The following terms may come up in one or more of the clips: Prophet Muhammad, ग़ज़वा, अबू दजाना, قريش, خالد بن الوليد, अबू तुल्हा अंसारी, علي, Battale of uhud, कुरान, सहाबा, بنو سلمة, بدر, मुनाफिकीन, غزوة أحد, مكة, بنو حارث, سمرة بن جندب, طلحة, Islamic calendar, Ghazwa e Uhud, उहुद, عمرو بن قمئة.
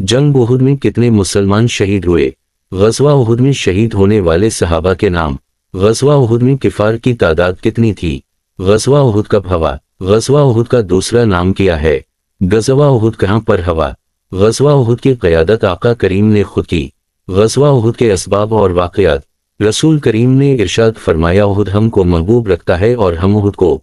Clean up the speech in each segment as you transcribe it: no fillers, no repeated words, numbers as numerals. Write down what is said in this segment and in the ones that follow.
जंग उहुद में कितने मुसलमान शहीद हुए। ग़ज़वा उहुद में शहीद होने वाले सहाबा के नाम। ग़ज़वा उहुद में किफ़ार की तादाद कितनी थी। ग़ज़वा उहुद कब हुआ। ग़ज़वा उहुद का दूसरा नाम क्या है। ग़ज़वा उहुद कहाँ पर हुआ। ग़ज़वा उहुद की क़यादत आका करीम ने खुद की। ग़ज़वा उहुद के असबाब और वाक़यात। रसूल करीम ने इरशाद फरमाया, उहुद हमको महबूब रखता है और हम उहुद को।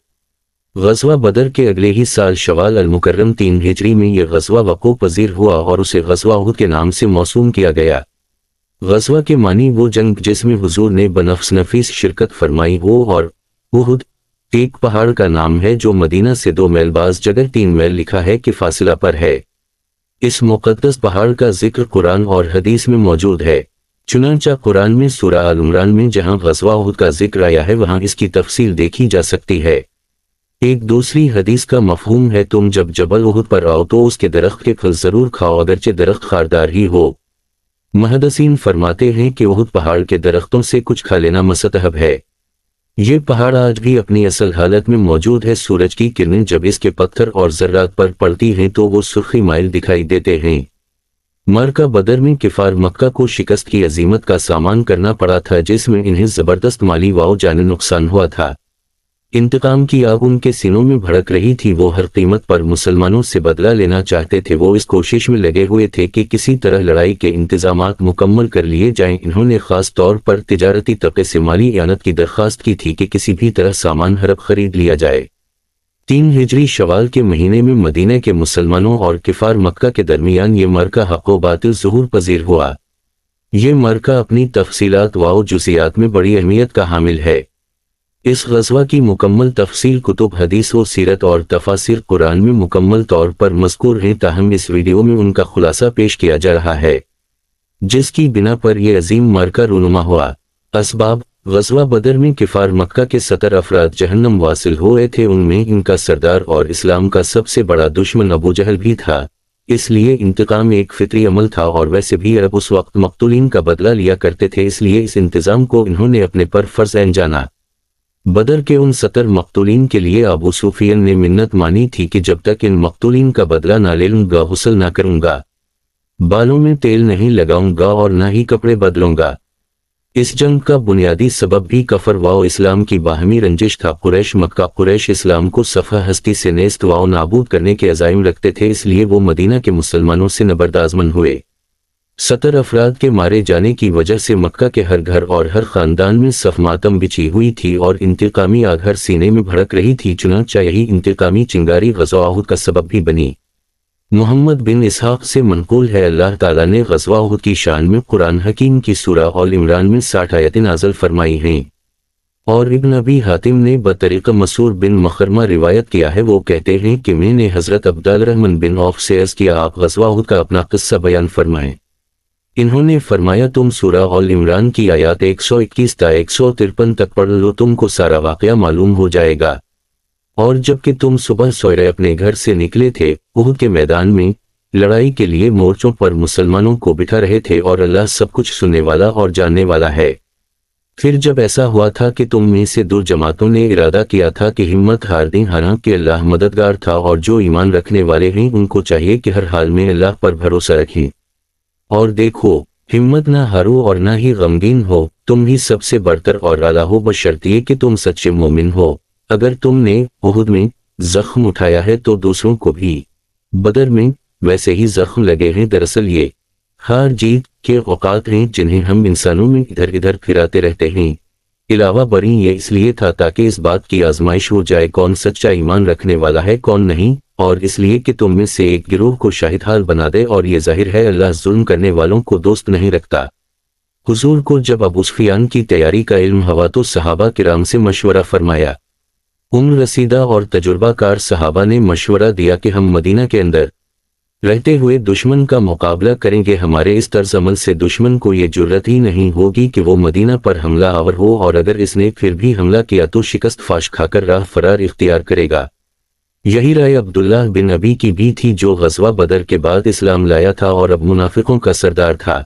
ग़ज़वा बदर के अगले ही साल शवाल अल-मुकर्रम 3 हिजरी में यह ग़ज़वा वक़ो पज़ीर हुआ और उसे ग़ज़वा उहुद के नाम से मौसूम किया गया। ग़ज़वा के मानी वो जंग जिसमें हुजूर ने बनफ़्स नफीस शिरकत फरमाई हो, और उहुद एक पहाड़ का नाम है जो मदीना से 2 मील बाज जगह 3 मील लिखा है के फासिला पर है। इस मुक़द्दस पहाड़ का जिक्र कुरान और हदीस में मौजूद है। चुनांचा कुरान में सूरा आल इमरान में जहां ग़ज़वा उहुद का जिक्र आया है वहां इसकी तफसील देखी जा सकती है। एक दूसरी हदीस का मफहूम है, तुम जब जबल उहुद पर आओ तो उसके दरख्त के फल ज़रूर खाओ अगरचे दरख्त खारदार ही हो। मुहद्दिसीन फरमाते हैं कि उहुद पहाड़ के दरख्तों से कुछ खा लेना मसतहब है। ये पहाड़ आज भी अपनी असल हालत में मौजूद है। सूरज की किरणें जब इसके पत्थर और ज़र्रात पर पड़ती हैं तो वो सुर्खी माइल दिखाई देते हैं। मरका बदर में किफ़ार मक्का को शिकस्त की अजीमत का सामान करना पड़ा था जिसमें इन्हें ज़बरदस्त माली वाओ जाने नुकसान हुआ था। इंतकाम की आग उनके सीनों में भड़क रही थी। वो हर कीमत पर मुसलमानों से बदला लेना चाहते थे। वो इस कोशिश में लगे हुए थे कि किसी तरह लड़ाई के इंतजामात मुकम्मल कर लिए जाएं। इन्होंने ख़ास तौर पर तिजारती तबके से माली इयानत की दरख्वास्त की थी कि किसी भी तरह सामान हड़प खरीद लिया जाए। 3 हिजरी शवाल के महीने में मदीना के मुसलमानों और किफ़ार मक्का के दरमियान ये मरका हक़ व बातिल ज़ुहूर पज़ीर हुआ। ये मरका अपनी तफ़सीलात व जुज़ियात में बड़ी अहमियत का हामिल है। इस ग़ज़वा की मुकम्मल तफ़सील कुतुब हदीस व सीरत और तफासिर कुरान में मुकम्मल तौर पर मज़कूर हैं, ताहम इस वीडियो में उनका खुलासा पेश किया जा रहा है जिसकी बिना पर यह अजीम मरका रूनुमा हुआ। असबाब। ग़ज़वा बदर में किफ़ार मक्का के 17 अफराद जहन्नम वासिल हुए थे। उनमें इनका सरदार और इस्लाम का सबसे बड़ा दुश्मन अबू जहल भी था। इसलिए इंतकाम एक फ़ितरी अमल था और वैसे भी अरब उस वक्त मक़तूलीन का बदला लिया करते थे, इसलिए इस इंतज़ाम को इन्होंने अपने पर फ़र्ज़ ऐन जाना। बदर के उन 17 मक़तूलीन के लिए अबू सुफियान ने मिन्नत मानी थी कि जब तक इन मक़तूलीन का बदला ना ले लूँगा गुस्ल ना करूँगा, बालों में तेल नहीं लगाऊँगा और ना ही कपड़े बदलूँगा। इस जंग का बुनियादी सबब भी कफ़र व इस्लाम की बाहमी रंजिश था। कुरैश मक्का कुरैश इस्लाम को सफ़ा हस्ती से नेस्त व नाबूद करने के अज़ाइम रखते थे, इसलिए वो मदीना के मुसलमानों से नबरदाज़मन हुए। 17 अफराद के मारे जाने की वजह से मक्का के हर घर और हर ख़ानदान में सफ़मातम बिछी हुई थी और इंतकामी आग हर सीने में भड़क रही थी। चुनांचा यही इंतकामी चिंगारी ग़ज़वा उहुद का सबब भी बनी। मोहम्मद बिन इसहाक़ से मनकूल है, अल्लाह ताला ने ग़ज़वा उहुद की शान में कुरान हकीम की सूरा आल इमरान में 60 आयतें नाज़िल फरमाई हैं और इब्न अबी हातिम ने बतरीक़ा मसूर बिन मखरमा रिवायत किया है। वो कहते हैं कि मैंने हज़रत अब्दुर्रहमान बिन औफ़ से अर्ज़ किया, आप ग़ज़वा उहुद का अपना किस्सा बयान फरमाएं। इन्होंने फरमाया, तुम सूरा आल इमरान की आयात 121 से 153 तक पढ़ लो, तुमको सारा वाक़या मालूम हो जाएगा। और जबकि तुम सुबह सोयरे अपने घर से निकले थे, उहुद के मैदान में लड़ाई के लिए मोर्चों पर मुसलमानों को बिठा रहे थे और अल्लाह सब कुछ सुनने वाला और जानने वाला है। फिर जब ऐसा हुआ था कि तुम में से 2 जमातों ने इरादा किया था कि हिम्मत हार दें, हालांकि अल्लाह मददगार था और जो ईमान रखने वाले हैं उनको चाहिए कि हर हाल में अल्लाह पर भरोसा रखें। और देखो, हिम्मत ना हारो और ना ही गमगीन हो, तुम ही सबसे बढ़कर और आला हो, बशर्ते कि तुम सच्चे मोमिन हो। अगर तुमने उहुद में जख्म उठाया है तो दूसरों को भी बदर में वैसे ही जख्म लगे हैं। दरअसल ये हार जीत के औकात हैं जिन्हें हम इंसानों में इधर इधर फिराते रहते हैं। इलावा बरी ये इसलिए था ताकि इस बात की आजमाइश हो जाए कौन सच्चा ईमान रखने वाला है कौन नहीं, और इसलिए कि तुम में से एक गिरोह को शाहिद हाल बना दे, और ये जाहिर है अल्लाह जुल्म करने वालों को दोस्त नहीं रखता। हुजूर को जब अबू सुफियान की तैयारी का इल्म हुआ तो सहाबा किराम से मशवरा फरमाया। उम्र रसीदा और तजुर्बाकार सहाबा ने मशवरा दिया कि हम मदीना के अंदर रहते हुए दुश्मन का मुकाबला करेंगे। हमारे इस तर्ज अमल से दुश्मन को ये जुर्रत ही नहीं होगी कि वो मदीना पर हमला आवर हो, और अगर इसने फिर भी हमला किया तो शिकस्त फाश खाकर राह फरार इख्तियार करेगा। यही राय अब्दुल्लाह बिन अबी की भी थी जो ग़ज़वा बदर के बाद इस्लाम लाया था और अब मुनाफिकों का सरदार था।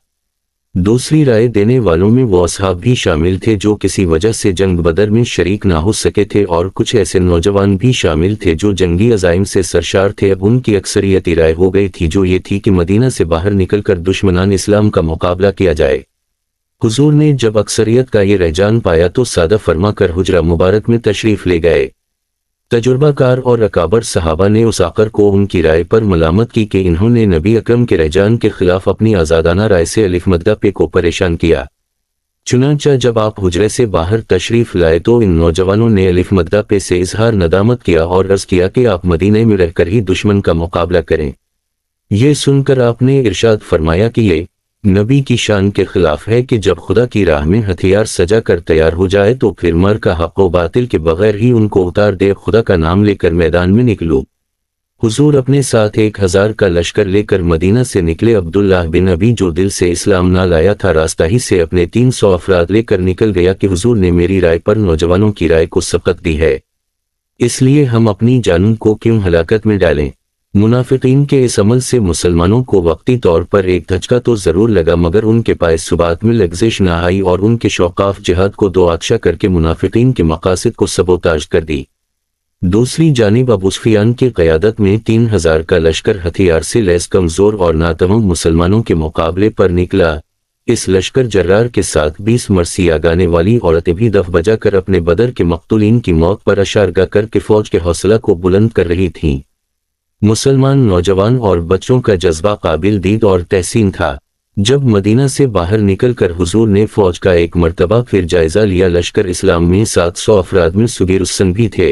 दूसरी राय देने वालों में वो असहाब भी शामिल थे जो किसी वजह से जंग बदर में शरीक ना हो सके थे, और कुछ ऐसे नौजवान भी शामिल थे जो जंगी अजाइम से सरशार थे। अब उनकी अक्सरियती राय हो गई थी जो ये थी कि मदीना से बाहर निकलकर दुश्मनान इस्लाम का मुकाबला किया जाए। हुजूर ने जब अक्सरियत का ये रुझान पाया तो सादा फरमा कर हुजरा मुबारक में तशरीफ ले गए। तजुर्बाकार और अकाबर सहाबा ने उस आकर को उनकी राय पर मलामत की कि इन्होंने नबी अकरम के रुझान के खिलाफ अपनी आज़ादाना राय से अलिफ मद्दा पे को परेशान किया। चुनांचा जब आप हुजरे से बाहर तशरीफ लाए तो इन नौजवानों ने अलिफ मद्दा पे से इजहार नदामत किया और अर्ज किया कि आप मदीने में रहकर ही दुश्मन का मुकाबला करें। यह सुनकर आपने इरशाद फरमाया कि ये नबी की शान के खिलाफ है कि जब खुदा की राह में हथियार सजा कर तैयार हो जाए तो फिर मर का हक व बातिल के बगैर ही उनको उतार दे, खुदा का नाम लेकर मैदान में निकलो। हुजूर अपने साथ 1000 का लश्कर लेकर मदीना से निकले। अब्दुल्लाह बिन अबी जो दिल से इस्लाम ना लाया था रास्ता ही से अपने 300 अफराद लेकर निकल गया कि हुजूर ने मेरी राय पर नौजवानों की राय को सबकत दी है, इसलिए हम अपनी जानों को क्यों हलाकत में डालें। मुनाफिकीन के इस अमल से मुसलमानों को वक्ती तौर पर एक धचका तो ज़रूर लगा मगर उनके पाए सुबात में लग्जिश न आई और उनके शौकाफ जिहाद को दोआक्षा करके मुनाफिकीन के मकासद को सबोताज कर दी। दूसरी जानिब अबू सुफियान की क़यादत में 3000 का लश्कर हथियार से लैस कमज़ोर और नातवां मुसलमानों के मुकाबले पर निकला। इस लश्कर जर्रार के साथ 20 मरसिया गाने वाली औरतें भी दफ बजा कर अपने बदर के मकतूलीन की मौत पर अशारगा करके फ़ौज के हौसला को बुलंद कर रही थीं। मुसलमान नौजवान और बच्चों का जज्बा काबिल दीद और तहसीन था। जब मदीना से बाहर निकलकर हुजूर ने फौज का एक मरतबा फिर जायजा लिया, लश्कर इस्लाम में 700 अफराद में सुबीर उस्सन भी थे।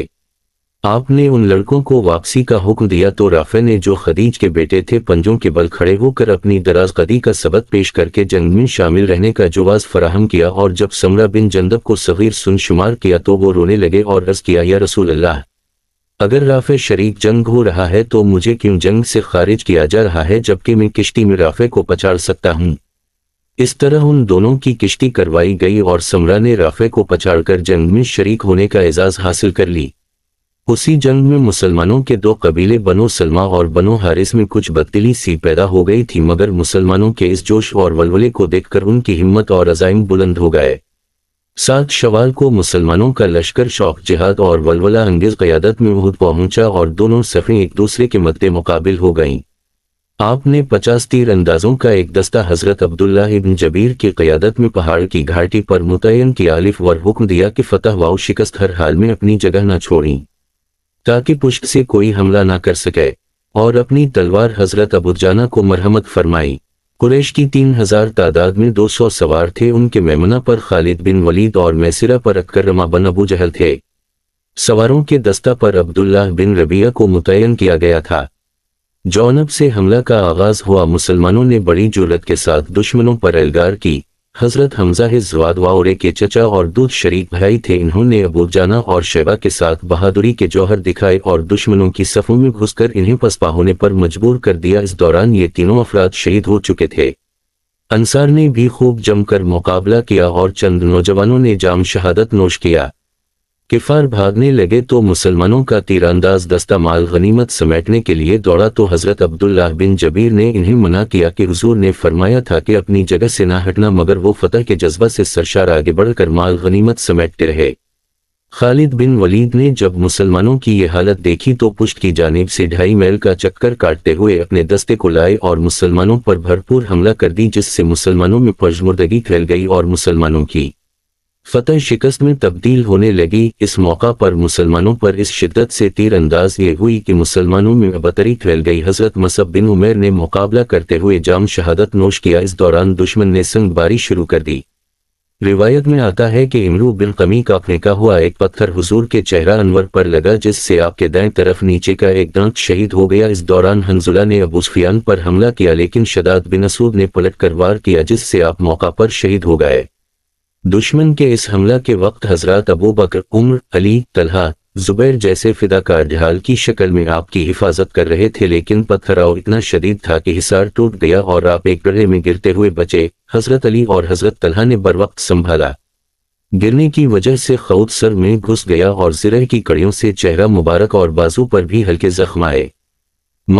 आपने उन लड़कों को वापसी का हुक्म दिया तो राफे ने जो खदीज के बेटे थे पंजों के बल खड़े होकर अपनी दराजकदी का सबक पेश करके जंग में शामिल रहने का जवाज़ फराहम किया, और जब समरा बिन जंदब को सगीर सुन शुमार किया तो वो रोने लगे और अर्ज़ किया, या रसूल अल्लाह, अगर राफे शरीक जंग हो रहा है तो मुझे क्यों जंग से खारिज किया जा रहा है जबकि मैं किश्ती में राफे को पछाड़ सकता हूँ। इस तरह उन दोनों की किश्ती करवाई गई और समरा ने राफे को पछाड़कर जंग में शरीक होने का एजाज़ हासिल कर ली। उसी जंग में मुसलमानों के दो कबीले बनो सलमा और बनो हारिस में कुछ बदतिली सी पैदा हो गई थी, मगर मुसलमानों के इस जोश और वलवले को देखकर उनकी हिम्मत और अज़ाइम बुलंद हो गए। 7 शवाल को मुसलमानों का लश्कर शौक जिहाद और वलवला अंगेज क़यादत में उहद पहुंचा और दोनों सफ़ें एक दूसरे के मद्दे मुकाबिल हो गईं। आपने 50 तीर अंदाजों का एक दस्ता हज़रत अब्दुल्लाह बन जबीर की क़यादत में पहाड़ की घाटी पर मुतयन किया और हुक्म दिया कि फतह वाओ शिकस्त हर हाल में अपनी जगह न छोड़ी ताकि पुष्ट से कोई हमला ना कर सके, और अपनी तलवार हज़रत अबू दजाना को मरहमत फरमाई। कुरैश की 3000 तादाद में 200 सवार थे। उनके मेमना पर खालिद बिन वलीद और मैसिरा पर अक्रमा बन अबू जहल थे। सवारों के दस्ता पर अब्दुल्लाह बिन रबिया को मुतयन किया गया था। जौनब से हमला का आगाज हुआ। मुसलमानों ने बड़ी जुरत के साथ दुश्मनों पर एलगार की। हज़रत हमजा हिजवाद वाउरे के चचा और दूध शरीक भाई थे। इन्होंने अबू जाना और शैबा के साथ बहादुरी के जौहर दिखाए और दुश्मनों की सफ़ों में घुसकर इन्हें पसपा होने पर मजबूर कर दिया। इस दौरान ये तीनों अफराद शहीद हो चुके थे। अंसार ने भी खूब जमकर मुकाबला किया और चंद नौजवानों ने जाम शहादत नोश किया। किफ़ार भागने लगे तो मुसलमानों का तीरानदाज दस्ता माल गनीमत समेटने के लिए दौड़ा तो हज़रत अब्दुल्लाह बिन जबीर ने इन्हें मना किया कि हुजूर ने फरमाया था कि अपनी जगह से ना हटना, मगर वो फतह के जज्बा से सरशार आगे बढ़कर माल गनीमत समेटते रहे। खालिद बिन वलीद ने जब मुसलमानों की ये हालत देखी तो पुश्त की जानिब से 2.5 मील का चक्कर काटते हुए अपने दस्ते को लाए और मुसलमानों पर भरपूर हमला कर दी, जिससे मुसलमानों में पजमुर्दगी फैल गई और मुसलमानों की फतह शिकस्त में तब्दील होने लगी। इस मौका पर मुसलमानों पर इस शिद्दत से तीरंदाज ये हुई कि मुसलमानों में बदतरी फैल गई। हज़रत मसअब बिन उमेर ने मुकाबला करते हुए जाम शहादत नोश किया। इस दौरान दुश्मन ने संगबारी शुरू कर दी। रिवायत में आता है कि इमरू बिन कमी का फेंका हुआ एक पत्थर हुजूर के चेहरा अनवर पर लगा, जिससे आपके दाएं तरफ नीचे का एक दांत शहीद हो गया। इस दौरान हंजुला ने अबू सुफियान पर हमला किया, लेकिन शदाद बिन असऊद ने पलट कर वार किया, जिससे आप मौका पर शहीद हो गए। दुश्मन के इस हमला के वक्त हज़रत अबू बकर, उम्र, अली, तलहा, ज़ुबैर जैसे फिदाकार ढाल की शक्ल में आपकी हिफाजत कर रहे थे, लेकिन पत्थराव इतना शदीद था कि हिसार टूट गया और आप एक गड्ढे में गिरते हुए बचे। हज़रत अली और हज़रत तलहा ने बर वक्त संभाला। गिरने की वजह से खौद सर में घुस गया और ज़िरह की कड़ियों से चेहरा मुबारक और बाजू पर भी हल्के जख्म आए।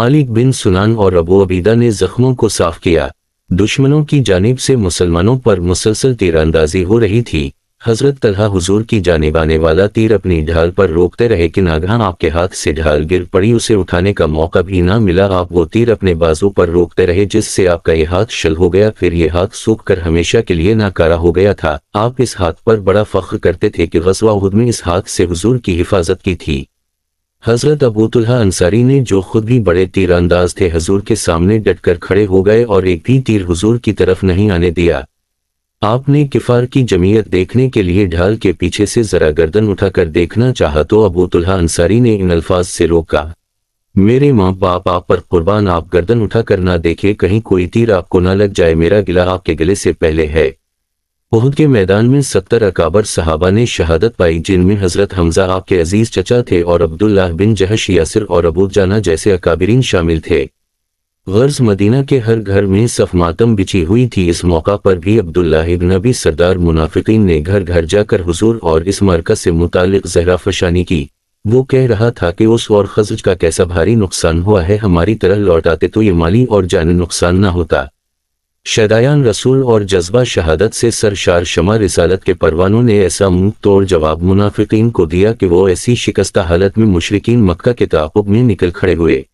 मालिक बिन सुनान और अबू अबीदा ने जख्मों को साफ किया। दुश्मनों की जानिब से मुसलमानों पर मुसलसल तीरअंदाजी हो रही थी। हजरत तलहा हुजूर की जानिब आने वाला तीर अपनी ढाल पर रोकते रहे कि नागहान आपके हाथ से ढाल गिर पड़ी, उसे उठाने का मौका भी ना मिला। आप वो तीर अपने बाजू पर रोकते रहे जिससे आपका ये हाथ शल हो गया, फिर ये हाथ सूखकर हमेशा के लिए नाकारा हो गया था। आप इस हाथ पर बड़ा फख्र करते थे कि ग़ज़वा उहद में इस हाथ से हुजूर की हिफाजत की थी। हजरत अबू तुल्हा अंसारी ने, जो खुद भी बड़े तीरअंदाज थे, हुजूर के सामने डटकर खड़े हो गए और एक भी तीर हुजूर की तरफ नहीं आने दिया। आपने किफार की जमीयत देखने के लिए ढाल के पीछे से जरा गर्दन उठाकर देखना चाहा तो अबू तुल्हा अंसारी ने इन अल्फाज से रोका, मेरे माँ बाप आप पर कुर्बान, आप गर्दन उठाकर ना देखे कहीं कोई तीर आपको ना लग जाए, मेरा गिला आपके गिले से पहले है। उहद के मैदान में 70 अकाबर सहाबा ने शहादत पाई, जिनमें हजरत हमजा आपके अजीज चचा थे और अब्दुल्लाह बिन जहश, यासिर और अबू जाना जैसे अकाबरीन शामिल थे। गर्ज मदीना के हर घर में सफ मातम बिछी हुई थी। इस मौका पर भी अब्दुल्लाह इब्न अबी सरदार मुनाफिकीन ने घर घर जाकर हुजूर और इस मरकज से मुतालिक जहरा फशानी की। वो कह रहा था कि उस और खजज का कैसा भारी नुकसान हुआ है, हमारी तरह लौट आते तो ये माली और जानी नुकसान न होता। शदायान रसूल और जज्बा शहादत से सरशार शमा रिसालत के परवानों ने ऐसा मुंह तोड़ जवाब मुनाफिकीन को दिया कि वो ऐसी शिकस्ता हालत में मुशरिकीन मक्का के ताक़ुब में निकल खड़े हुए।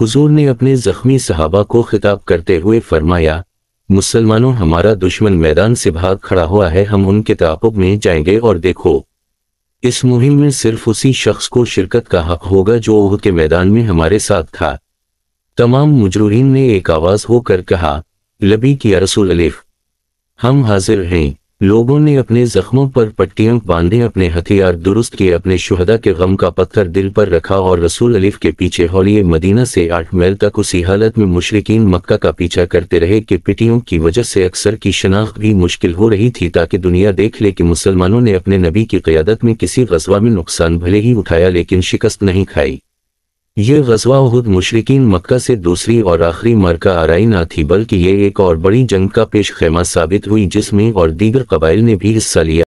हुजूर ने अपने जख्मी सहाबा को खिताब करते हुए फरमाया, मुसलमानों, हमारा दुश्मन मैदान से भाग खड़ा हुआ है, हम उनके ताक़ुब में जाएंगे और देखो इस मुहिम में सिर्फ उसी शख्स को शिरकत का हक होगा जो उहद के मैदान में हमारे साथ था। तमाम मुजरूहीन ने एक आवाज़ होकर कहा, लबी की रसूल अलिफ, हम हाजिर हैं। लोगों ने अपने जख्मों पर पट्टियां बांधे, अपने हथियार दुरुस्त किए, अपने शुहदा के गम का पत्थर दिल पर रखा और रसूल अलिफ के पीछे हौलिए मदीना से 8 मील तक उसी हालत में मुशरिकीन मक्का का पीछा करते रहे कि पिटियों की वजह से अक्सर की शनाख्त भी मुश्किल हो रही थी, ताकि दुनिया देख ले कि मुसलमानों ने अपने नबी की क़यादत में किसी ग़ज़वा में नुकसान भले ही उठाया लेकिन शिकस्त नहीं खाई। यह ग़ज़वा उहद मुशरिकीन मक्का से दूसरी और आखिरी मरका आराई ना थी, बल्कि ये एक और बड़ी जंग का पेश खेमा साबित हुई जिसमें और दीगर कबाइल ने भी हिस्सा लिया।